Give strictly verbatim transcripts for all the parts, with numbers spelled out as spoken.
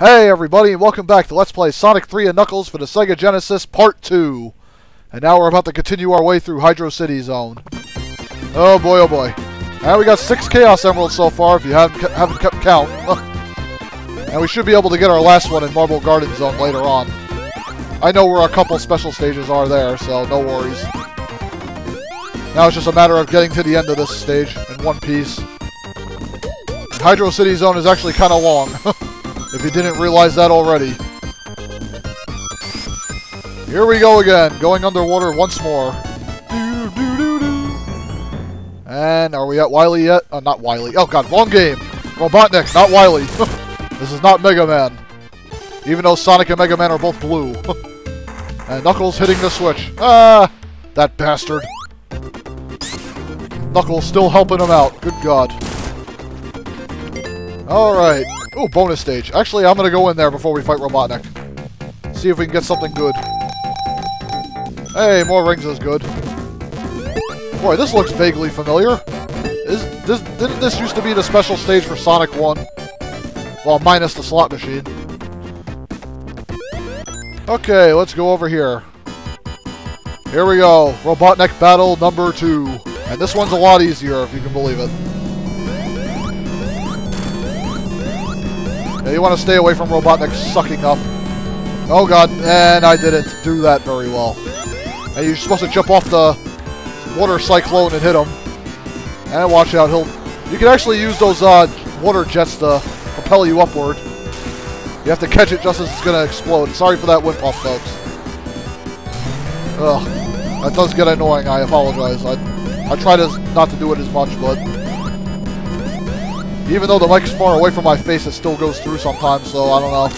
Hey everybody, and welcome back to Let's Play Sonic three and Knuckles for the Sega Genesis Part two. And now we're about to continue our way through Hydrocity Zone. Oh boy, oh boy. And we got six Chaos Emeralds so far, if you haven't, haven't kept count. And we should be able to get our last one in Marble Garden Zone later on. I know where a couple special stages are there, so no worries. Now it's just a matter of getting to the end of this stage in one piece. And Hydrocity Zone is actually kind of long. If you didn't realize that already. Here we go again, going underwater once more. And are we at Wily yet? Oh, not Wily. Oh god, wrong game. Robotnik, not Wily. This is not Mega Man. Even though Sonic and Mega Man are both blue. And Knuckles hitting the switch. Ah, that bastard. Knuckles still helping him out. Good god. Alright. Ooh, bonus stage. Actually, I'm gonna go in there before we fight Robotnik. See if we can get something good. Hey, more rings is good. Boy, this looks vaguely familiar. Is this didn't this used to be the special stage for Sonic one? Well, minus the slot machine. Okay, let's go over here. Here we go. Robotnik battle number two. And this one's a lot easier, if you can believe it. You want to stay away from Robotnik sucking up. Oh god, and I didn't do that very well. And you're supposed to jump off the water cyclone and hit him. And watch out, he'll... You can actually use those uh, water jets to propel you upward. You have to catch it just as it's going to explode. Sorry for that wind-off, folks. Ugh, that does get annoying, I apologize. I, I try to not to do it as much, but... Even though the mic's far away from my face, it still goes through sometimes, so I don't know.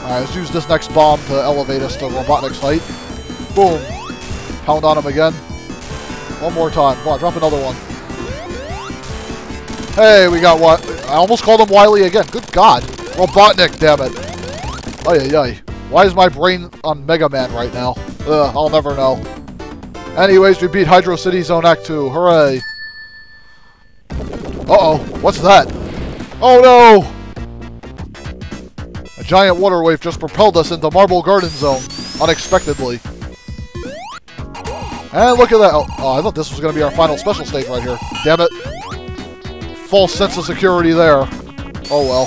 Alright, let's use this next bomb to elevate us to Robotnik's height. Boom. Pound on him again. One more time. Come on, drop another one. Hey, we got what? I almost called him Wily again. Good god. Robotnik, damn it. Ay, ay, ay. Why is my brain on Mega Man right now? Ugh, I'll never know. Anyways, we beat Hydrocity Zone Act two. Hooray. Uh-oh, what's that? Oh no! A giant water wave just propelled us into Marble Garden Zone, unexpectedly. And look at that! Oh, oh I thought this was going to be our final special stage right here. Damn it. False sense of security there. Oh well.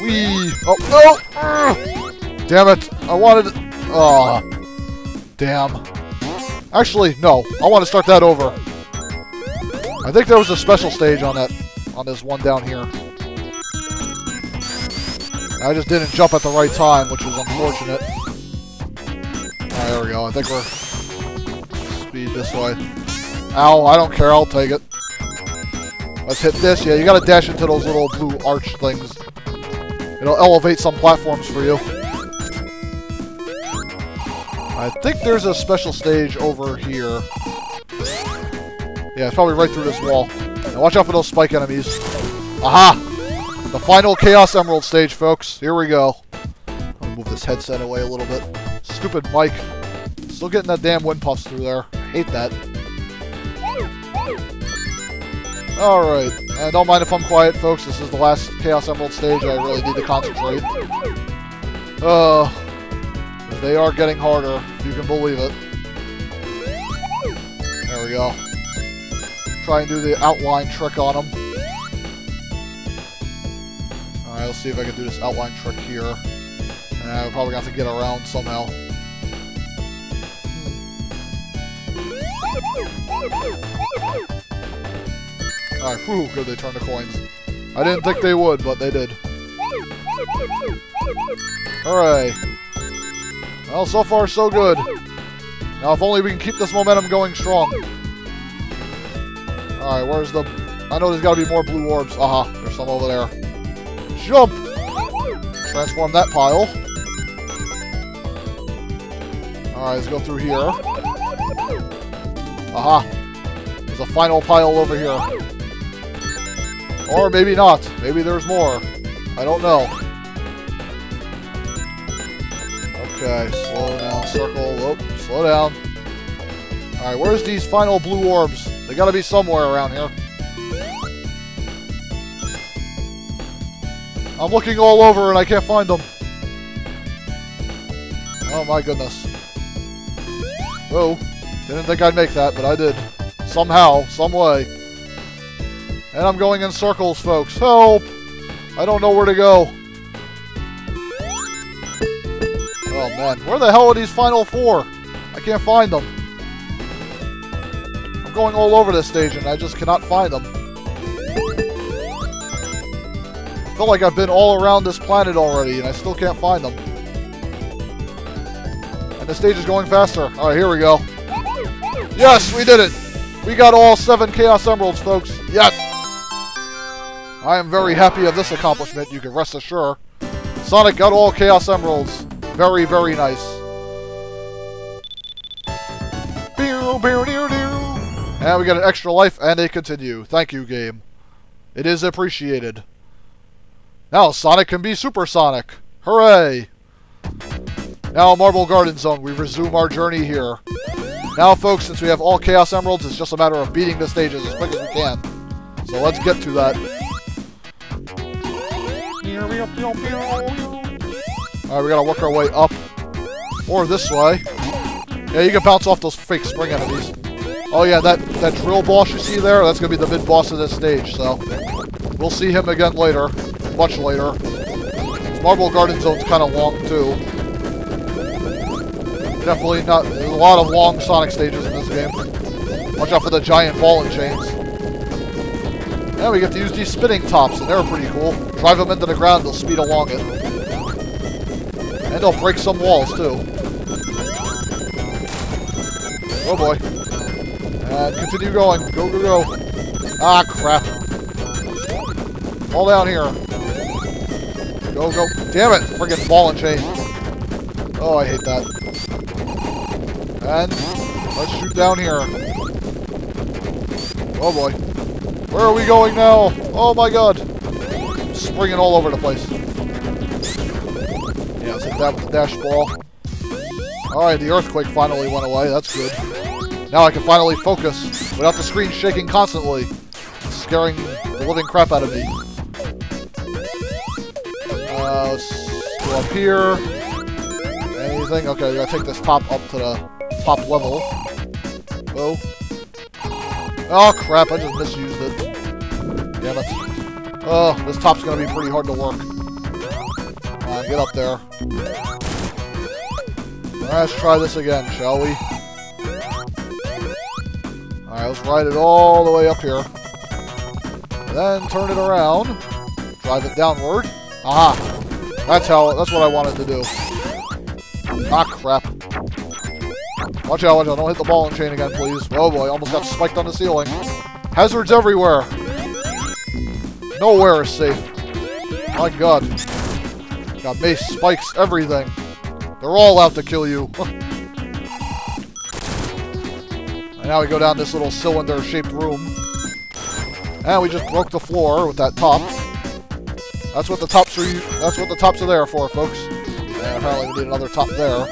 Whee! Oh, no! Urgh. Damn it, I wanted... Aw. Oh. Damn. Actually, no. I want to start that over. I think there was a special stage on that, on this one down here. I just didn't jump at the right time, which was unfortunate. Alright, there we go. I think we're... Speed this way. Ow, I don't care. I'll take it. Let's hit this. Yeah, you gotta dash into those little blue arch things. It'll elevate some platforms for you. I think there's a special stage over here. Yeah, it's probably right through this wall. Now watch out for those spike enemies. Aha! The final Chaos Emerald stage, folks. Here we go. I'll move this headset away a little bit. Stupid mic. Still getting that damn wind puffs through there. I hate that. Alright. Uh, don't mind if I'm quiet, folks. This is the last Chaos Emerald stage. I really need to concentrate. Uh, they are getting harder. If you can believe it. There we go. Try and do the outline trick on them. Alright, let's see if I can do this outline trick here. And I'm probably gonna have to get around somehow. Hmm. Alright, whew, good, they turned the coins. I didn't think they would, but they did. Alright. Well, so far so good. Now if only we can keep this momentum going strong. Alright, where's the... I know there's gotta be more blue orbs. Aha, uh-huh, there's some over there. Jump! Transform that pile. Alright, let's go through here. Aha. Uh-huh. There's a final pile over here. Or maybe not. Maybe there's more. I don't know. Okay, slow down, circle. Oh, slow down. Alright, where's these final blue orbs? They gotta be somewhere around here. I'm looking all over and I can't find them. Oh my goodness. Whoa. Didn't think I'd make that, but I did. Somehow, some way. And I'm going in circles, folks. Help! I don't know where to go. Oh man, where the hell are these final four? I can't find them. I'm going all over this stage and I just cannot find them. I feel like I've been all around this planet already and I still can't find them. And the stage is going faster. Alright, here we go. Yes, we did it! We got all seven Chaos Emeralds, folks. Yes! I am very happy of this accomplishment, you can rest assured. Sonic got all Chaos Emeralds. Very, very nice. And we got an extra life and a continue. Thank you, game. It is appreciated. Now Sonic can be Super Sonic. Hooray! Now Marble Garden Zone, we resume our journey here. Now folks, since we have all Chaos Emeralds, it's just a matter of beating the stages as quick as we can. So let's get to that. Alright, we gotta work our way up. Or this way. Yeah, you can bounce off those fake spring enemies. Oh yeah, that, that drill boss you see there, that's gonna be the mid-boss of this stage, so... We'll see him again later. Much later. Marble Garden Zone's kinda long, too. Definitely not... There's a lot of long Sonic stages in this game. Watch out for the giant ball and chains. Now we get to use these spinning tops, and they're pretty cool. Drive them into the ground, they'll speed along it. And they'll break some walls, too. Oh, boy. And continue going. Go, go, go. Ah, crap. Fall down here. Go, go. Damn it! Friggin' ball and chain. Oh, I hate that. And let's shoot down here. Oh, boy. Where are we going now? Oh, my God. I'm springing all over the place. That with the dash ball. Alright, the earthquake finally went away. That's good. Now I can finally focus without the screen shaking constantly. It's scaring the living crap out of me. Uh, let's go up here. Anything? Okay, we gotta take this top up to the top level. Oh. Oh, crap. I just misused it. Damn it. Oh, this top's gonna be pretty hard to work. Uh, get up there. Let's try this again, shall we? Alright, let's ride it all the way up here. And then turn it around. Drive it downward. Aha! That's how, that's what I wanted to do. Ah, crap. Watch out, watch out. Don't hit the ball and chain again, please. Oh boy, almost got spiked on the ceiling. Hazards everywhere. Nowhere is safe. My god. Got mace, spikes, everything. They're all out to kill you. And now we go down this little cylinder-shaped room. And we just broke the floor with that top. That's what the tops are that's what the tops are there for, folks. And apparently we need another top there.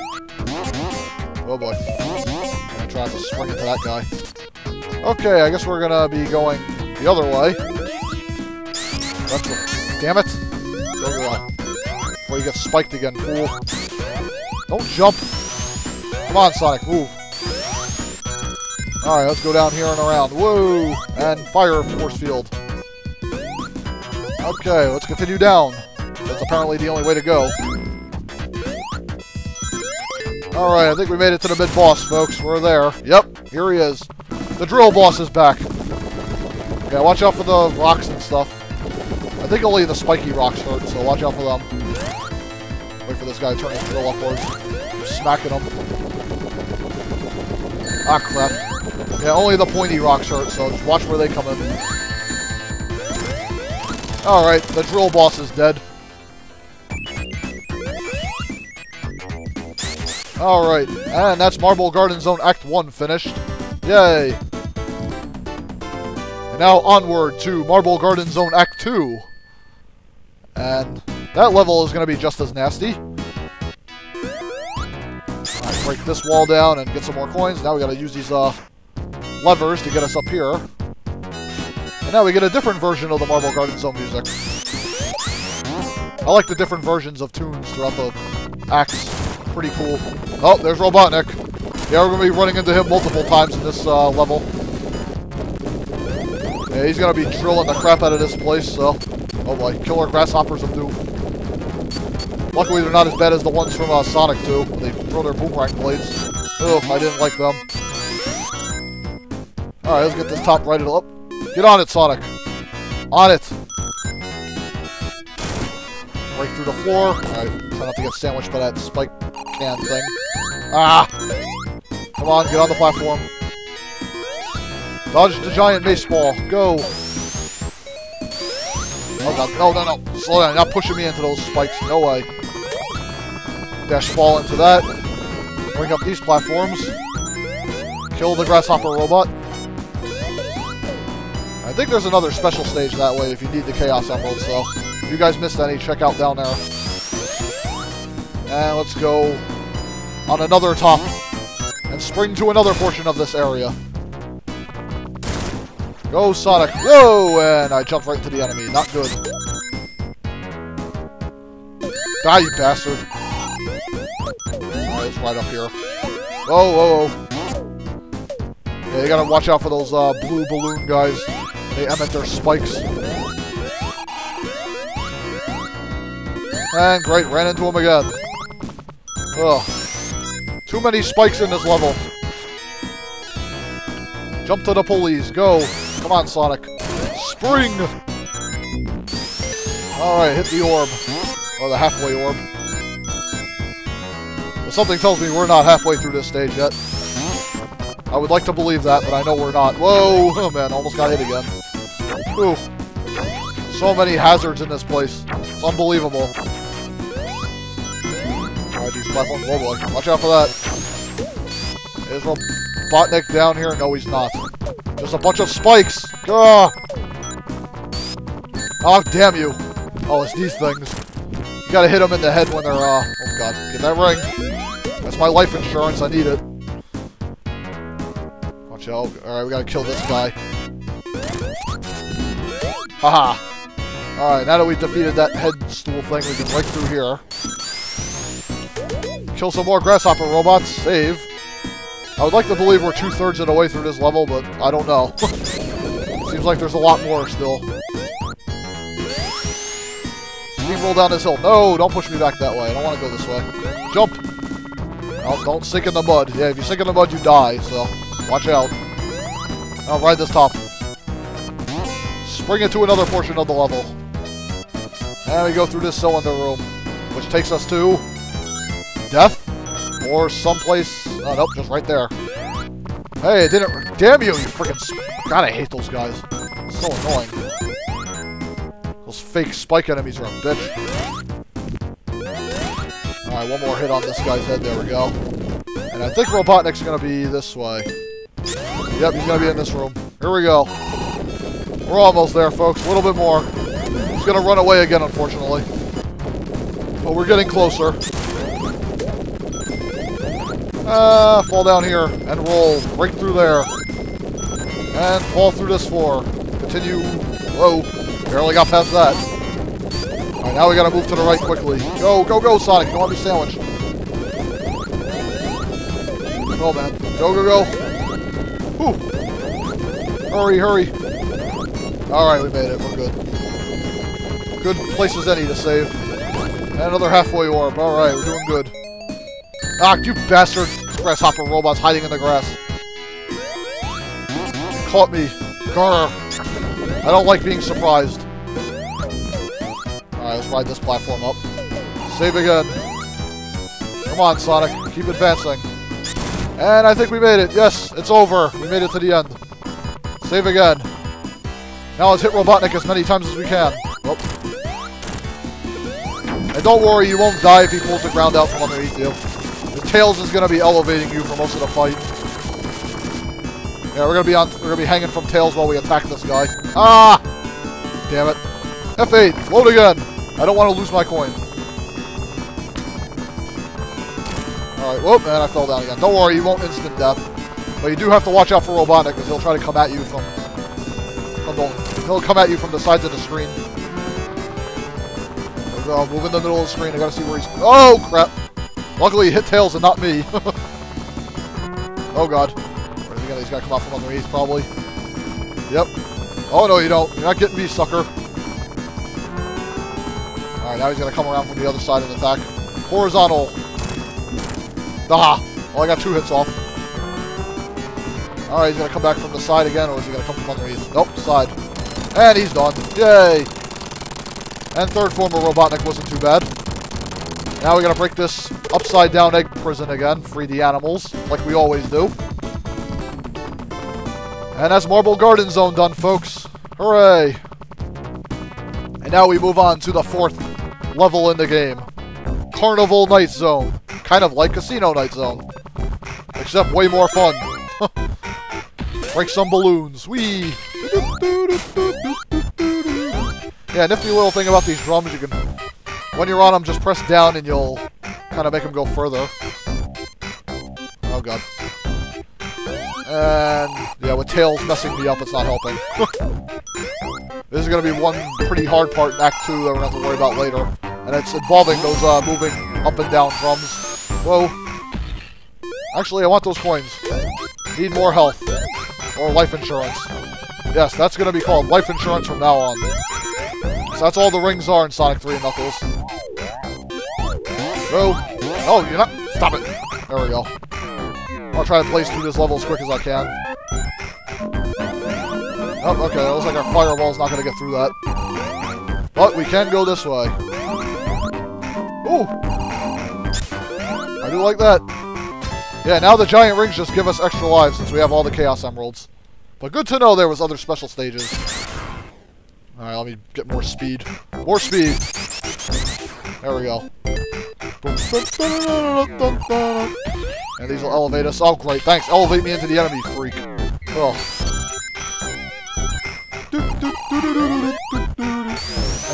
Oh boy. I'm gonna try to swing into that guy. Okay, I guess we're gonna be going the other way. That's what, damn it! Go to the before you get spiked again, fool. Don't jump. Come on, Sonic, move. Alright, let's go down here and around. Whoa! And fire force field. Okay, let's continue down. That's apparently the only way to go. Alright, I think we made it to the mid-boss, folks. We're there. Yep, here he is. The drill boss is back. Okay, watch out for the rocks and stuff. I think only the spiky rocks hurt, so watch out for them. Wait for this guy to turn his drill upwards. You're smacking him. Ah, crap. Yeah, only the pointy rocks hurt, so just watch where they come in. Alright, the drill boss is dead. Alright, and that's Marble Garden Zone Act one finished. Yay! And now onward to Marble Garden Zone Act two. And... that level is going to be just as nasty. Alright, break this wall down and get some more coins. Now we got to use these uh, levers to get us up here. And now we get a different version of the Marble Garden Zone music. I like the different versions of tunes throughout the acts. Pretty cool. Oh, there's Robotnik. Yeah, we're going to be running into him multiple times in this uh, level. Yeah, he's going to be drilling the crap out of this place, so... Oh, my killer grasshoppers will do. Luckily, they're not as bad as the ones from uh, Sonic two. They throw their boomerang blades. Ugh, I didn't like them. Alright, let's get this top righted up. Get on it, Sonic. On it. Break through the floor. Alright, try not to get sandwiched by that spike can thing. Ah! Come on, get on the platform. Dodge the giant baseball. Go! Oh, God. No, no, no. Slow down. You're not pushing me into those spikes. No way. Dash fall into that. Bring up these platforms. Kill the grasshopper robot. I think there's another special stage that way if you need the Chaos Emeralds, so if you guys missed any, check out down there. And let's go on another top and spring to another portion of this area. Go, Sonic. Whoa! And I jumped right into the enemy. Not good. Die, you bastard. Alright, it's right up here. Whoa, whoa, whoa. Yeah, you gotta watch out for those uh, blue balloon guys. They emit their spikes. And great, ran into him again. Ugh. Too many spikes in this level. Jump to the pulleys, go. Come on, Sonic. Spring! Alright, hit the orb. Or the halfway orb. Well, something tells me we're not halfway through this stage yet. I would like to believe that, but I know we're not. Whoa! Oh, man, almost got hit again. Oof. So many hazards in this place. It's unbelievable. Alright, these platforms. Oh, boy. Watch out for that. There's Robotnik down here. No, he's not. Just a bunch of spikes. Gah! Oh, damn you. Oh, it's these things. You gotta hit them in the head when they're, uh... Oh, God. Get that ring. That's my life insurance. I need it. Watch out. Alright, we gotta kill this guy. Haha. -ha. Alright, now that we've defeated that headstool thing, we can break through here. Kill some more grasshopper robots. Save. I would like to believe we're two-thirds of the way through this level, but I don't know. Seems like there's a lot more still. Steamroll down this hill. No, don't push me back that way. I don't want to go this way. Jump! No, don't sink in the mud. Yeah, if you sink in the mud, you die, so... Watch out. I'll ride this top. Spring into another portion of the level. And we go through this cylinder room, which takes us to... Death? Or someplace... Oh, nope, just right there. Hey, it didn't... Damn you, you freaking... God, I hate those guys. It's so annoying. Those fake spike enemies are a bitch. Alright, one more hit on this guy's head. There we go. And I think Robotnik's gonna be this way. Yep, he's gonna be in this room. Here we go. We're almost there, folks. A little bit more. He's gonna run away again, unfortunately. But we're getting closer. Ah, uh, fall down here and roll. Break through there. And fall through this floor. Continue. Whoa. Barely got past that. Alright, now we gotta move to the right quickly. Go, go, go, Sonic. Don't want me sandwiched. Oh, man. Go, go, go. Whew. Hurry, hurry. Alright, we made it. We're good. Good place as any to save. And another halfway orb. Alright, we're doing good. Ah, you bastard grasshopper robots hiding in the grass. You caught me. Grr. I don't like being surprised. Alright, let's ride this platform up. Save again. Come on, Sonic. Keep advancing. And I think we made it. Yes, it's over. We made it to the end. Save again. Now let's hit Robotnik as many times as we can. Oh. And don't worry, you won't die if he pulls the ground out from underneath you. The Tails is going to be elevating you for most of the fight. Yeah, we're going to be on. We're going to be hanging from Tails while we attack this guy. Ah! Damn it. F eight. Load again. I don't want to lose my coin. Alright, whoop, and I fell down again. Don't worry, you won't instant death. But you do have to watch out for Robotnik, because he'll try to come at you from... from the, he'll come at you from the sides of the screen. Oh, move in the middle of the screen. I gotta see where he's... Oh, crap! Luckily, he hit Tails and not me. Oh, God. I think he's gotta come off from underneath, probably. Yep. Oh, no, you don't. You're not getting me, sucker. Alright, now he's gonna come around from the other side and attack. Horizontal. Ah! Well, I got two hits off. Alright, he's gonna come back from the side again, or is he gonna come from underneath? Nope, side. And he's done. Yay! And third form of Robotnik wasn't too bad. Now we're gonna break this upside-down egg prison again. Free the animals, like we always do. And that's Marble Garden Zone done, folks. Hooray! And now we move on to the fourth level in the game. Carnival Night Zone. Kind of like Casino Night Zone. Except way more fun. Break some balloons. Whee! Yeah, nifty little thing about these drums, you can... When you're on them, just press down and you'll kind of make them go further. Oh, God. And... yeah, with Tails messing me up, it's not helping. This is going to be one pretty hard part in Act two that we're going to have to worry about later. And it's involving those uh, moving up and down drums. Whoa. Actually, I want those coins. Need more health. Or life insurance. Yes, that's going to be called life insurance from now on. So that's all the rings are in Sonic three and Knuckles. No. Oh, you're not... Stop it. There we go. I'll try to blaze through this level as quick as I can. Oh, okay. That looks like our fireball's not going to get through that. But we can go this way. Ooh. I do like that. Yeah, now the giant rings just give us extra lives since we have all the Chaos Emeralds. But good to know there was other special stages. Alright, let me get more speed. More speed! There we go. And these will elevate us. Oh, great. Thanks. Elevate me into the enemy, freak. Ugh. And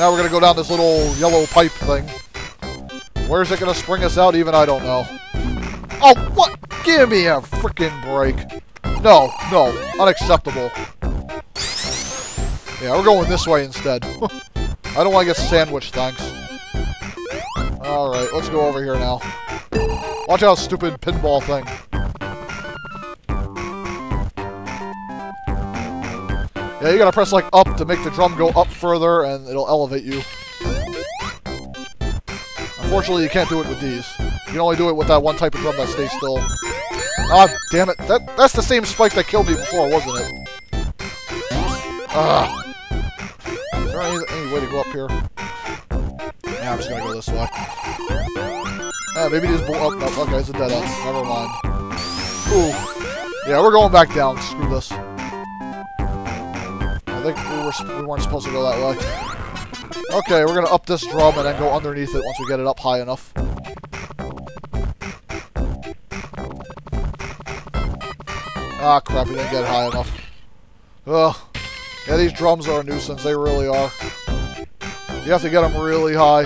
now we're going to go down this little yellow pipe thing. Where's it going to spring us out? Even I don't know. Oh, what? Give me a freaking break. No, no. Unacceptable. Yeah, we're going this way instead. I don't want to get sandwiched, thanks. Alright, let's go over here now. Watch out, stupid pinball thing. Yeah, you gotta press, like, up to make the drum go up further, and it'll elevate you. Unfortunately, you can't do it with these. You can only do it with that one type of drum that stays still. Ah, damn it. That, that's the same spike that killed me before, wasn't it? Ugh. Is there any, any way to go up here? Yeah, I'm just gonna go this way. Yeah, maybe just blow up. Oh, okay, it's a dead end. Never mind. Ooh. Yeah, we're going back down. Screw this. I think we, were, we weren't supposed to go that way. Okay, we're gonna up this drum and then go underneath it once we get it up high enough. Ah, crap, we didn't get it high enough. Ugh. Yeah, these drums are a nuisance. They really are. You have to get them really high.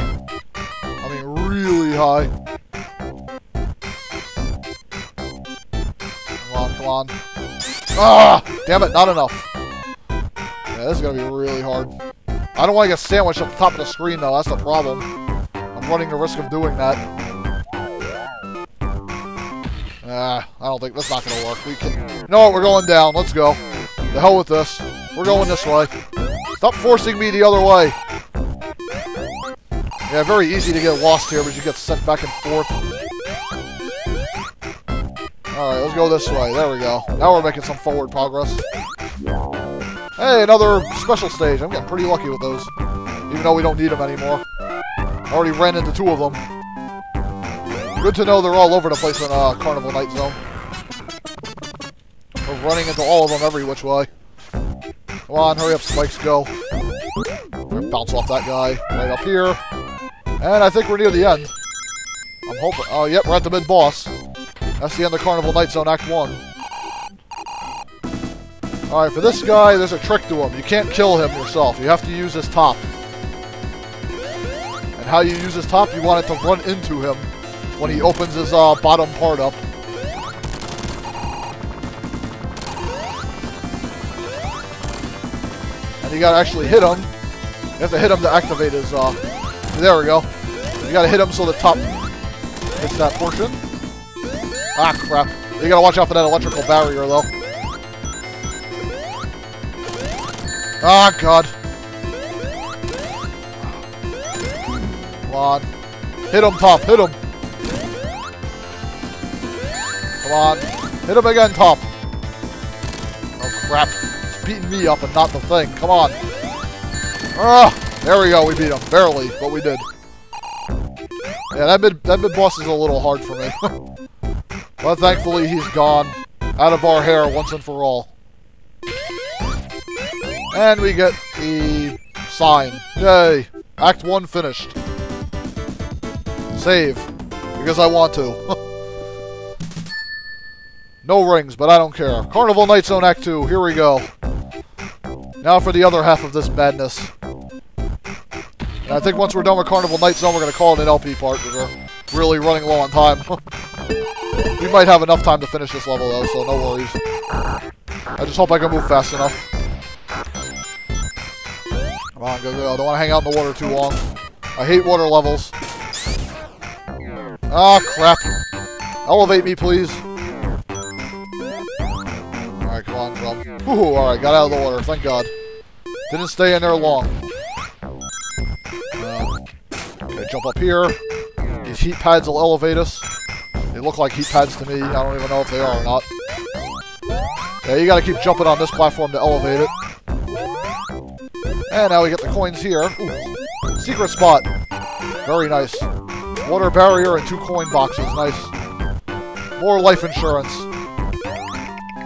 I mean, really high. Come on, come on. Ah! Damn it, not enough. Yeah, this is going to be really hard. I don't want to get sandwiched at the top of the screen, though. That's the problem. I'm running the risk of doing that. Ah, I don't think... That's not going to work. We can... You know what? We're going down. Let's go. The hell with this. We're going this way. Stop forcing me the other way. Yeah, very easy to get lost here, but you get sent back and forth. Alright, let's go this way. There we go. Now we're making some forward progress. Hey, another special stage. I'm getting pretty lucky with those. Even though we don't need them anymore. I already ran into two of them. Good to know they're all over the place in uh, Carnival Night Zone. We're running into all of them every which way. Come on, hurry up, spikes, go. We're gonna bounce off that guy right up here. And I think we're near the end. I'm hoping... Oh, yep, we're at the mid-boss. That's the end of Carnival Night Zone Act one. Alright, for this guy, there's a trick to him. You can't kill him yourself. You have to use his top. And how you use his top, you want it to run into him when he opens his uh, bottom part up. And you gotta actually hit him. You have to hit him to activate his uh, There we go. You gotta hit him so the top hits that portion. Ah, crap. You gotta watch out for that electrical barrier, though. Ah, God. Come on. Hit him, Top. Hit him. Come on. Hit him again, Top. Oh, crap. It's beating me up and not the thing. Come on. Ah, there we go. We beat him. Barely, but we did. Yeah, that mid, that mid boss is a little hard for me. But thankfully, he's gone. Out of our hair once and for all. And we get the sign. Yay! Act one finished. Save. Because I want to. No rings, but I don't care. Carnival Night Zone Act two. Here we go. Now for the other half of this madness. And I think once we're done with Carnival Night Zone, we're going to call it an L P part. We're really running low on time. We might have enough time to finish this level, though, so no worries. I just hope I can move fast enough. Come on, go, go. I don't want to hang out in the water too long. I hate water levels. Ah, crap. Elevate me, please. Alright, come on, come on. Ooh, alright, got out of the water. Thank God. Didn't stay in there long. Uh, okay, jump up here. These heat pads will elevate us. They look like heat pads to me. I don't even know if they are or not. Yeah, you gotta keep jumping on this platform to elevate it. And now we get the coins here. Ooh, secret spot. Very nice. Water barrier and two coin boxes. Nice. More life insurance.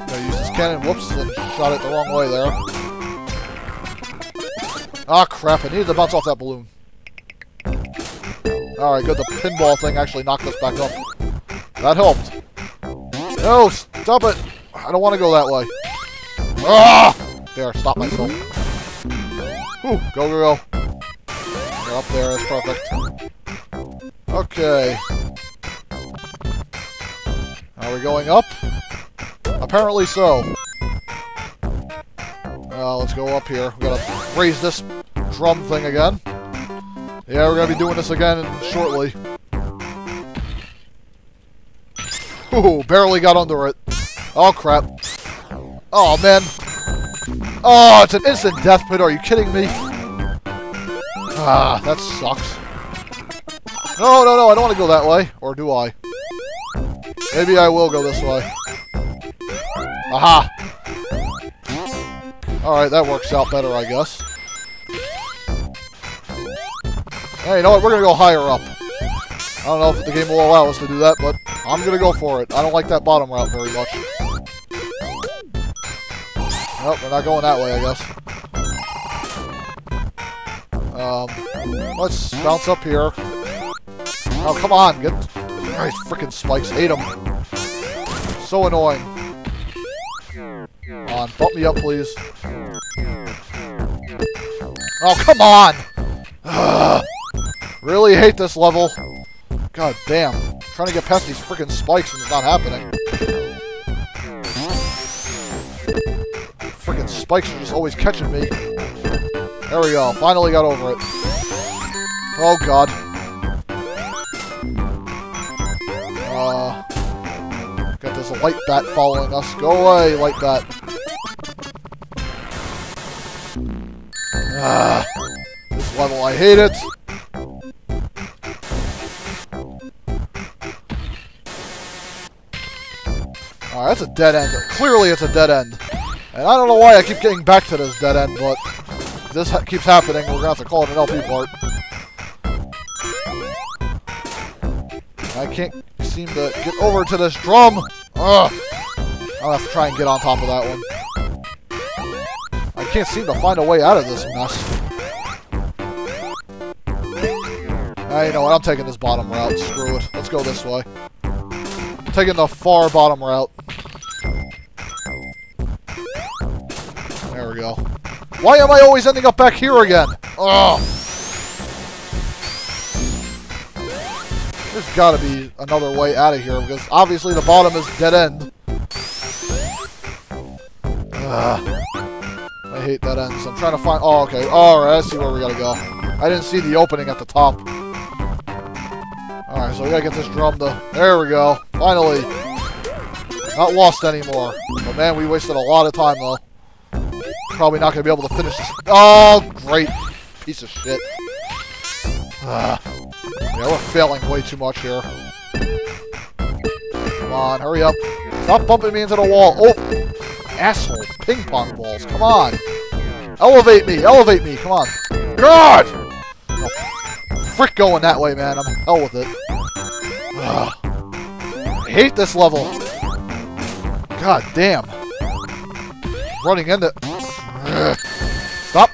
Gotta use this cannon. Whoops, and shot it the wrong way there. Ah, crap. I needed to bounce off that balloon. Alright, good. The pinball thing actually knocked us back up. That helped. No, stop it. I don't want to go that way. Ah! There, stop myself. Ooh, go, go, go. They're up there, that's perfect. Okay. Are we going up? Apparently so. Uh, let's go up here. We gotta raise this drum thing again. Yeah, we're gonna be doing this again shortly. Ooh, barely got under it. Oh, crap. Oh, man. Oh, it's an instant death pit. Are you kidding me? Ah, that sucks. No, no, no. I don't want to go that way. Or do I? Maybe I will go this way. Aha. Alright, that works out better, I guess. Hey, you know what? We're going to go higher up. I don't know if the game will allow us to do that, but I'm going to go for it. I don't like that bottom route very much. Nope, we're not going that way, I guess. Um, let's bounce up here. Oh, come on. Get... Alright, frickin' spikes. Ate them. So annoying. Come on, bump me up, please. Oh, come on! Ugh. Really hate this level. God damn. I'm trying to get past these frickin' spikes and it's not happening. Frickin' spikes are just always catching me. There we go. Finally got over it. Oh, God. Uh, got this light bat following us. Go away, light bat. Ah, this level, I hate it. Alright, that's a dead end. Clearly it's a dead end. And I don't know why I keep getting back to this dead end, but if this ha keeps happening, we're going to have to call it an L P part. I can't seem to get over to this drum! Ugh! I'll have to try and get on top of that one. I can't seem to find a way out of this mess. Ah, you know what? I'm taking this bottom route. Screw it. Let's go this way. I'm taking the far bottom route. There we go. Why am I always ending up back here again? Ugh! There's gotta be another way out of here, because obviously the bottom is dead end. Ugh. I hate dead ends. I'm trying to find... Oh, okay. Alright, I see where we gotta go. I didn't see the opening at the top. Alright, so we gotta get this drum to... There we go. Finally. Not lost anymore. But man, we wasted a lot of time, though. Probably not gonna be able to finish this... Oh, great. Piece of shit. Uh, yeah, we're failing way too much here. Come on, hurry up. Stop bumping me into the wall. Oh! Asshole. Ping pong balls. Come on. Elevate me. Elevate me. Come on. God! Oh, frick going that way, man. I'm in hell with it. Ugh. I hate this level. God damn. Running into... Ugh. Stop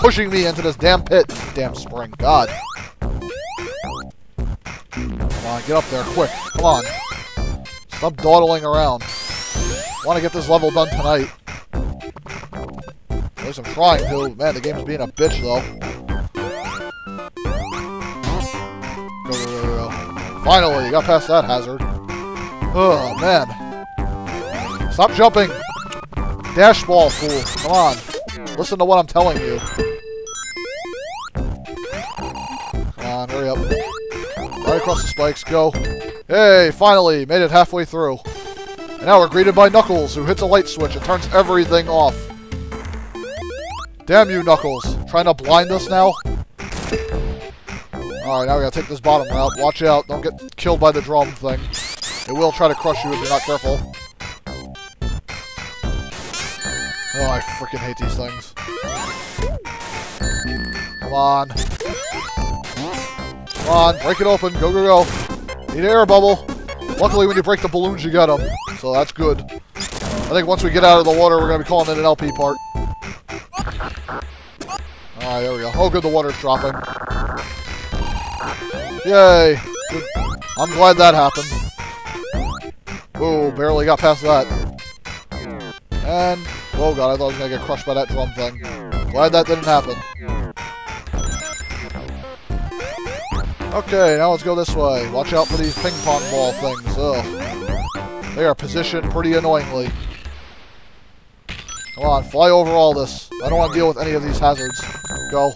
pushing me into this damn pit. Damn spring. God. Come on, get up there quick. Come on. Stop dawdling around. I want to get this level done tonight. At least I'm trying to. Man, the game's being a bitch, though. Go, go, go, go, go. Finally, you got past that hazard. Oh, man. Stop jumping. Dash ball, fool. Come on. Listen to what I'm telling you. Come on, hurry up. Right across the spikes. Go. Hey, finally, made it halfway through. And now we're greeted by Knuckles, who hits a light switch and turns everything off. Damn you, Knuckles. Trying to blind us now? Alright, now we gotta take this bottom route. Watch out, don't get killed by the drum thing. It will try to crush you if you're not careful. Oh, I freaking hate these things. Come on. Come on, break it open. Go, go, go. Need an air bubble. Luckily, when you break the balloons, you get them. So that's good. I think once we get out of the water, we're going to be calling it an L P part. Alright, there we go. Oh, good, the water's dropping. Yay. Good. I'm glad that happened. Ooh, barely got past that. And, oh god, I thought I was going to get crushed by that drum thing. Glad that didn't happen. Okay, now let's go this way. Watch out for these ping pong ball things. Ugh. They are positioned pretty annoyingly. Come on, fly over all this. I don't want to deal with any of these hazards. Go.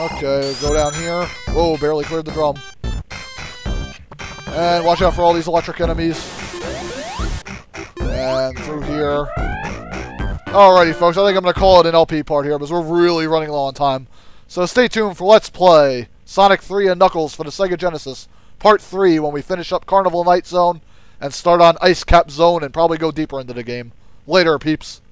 Okay, go down here. Whoa, barely cleared the drum. And watch out for all these electric enemies. And through here. Alrighty, folks, I think I'm going to call it an L P part here because we're really running low on time. So stay tuned for Let's Play Sonic three and Knuckles for the Sega Genesis Part three when we finish up Carnival Night Zone and start on Ice Cap Zone and probably go deeper into the game. Later, peeps.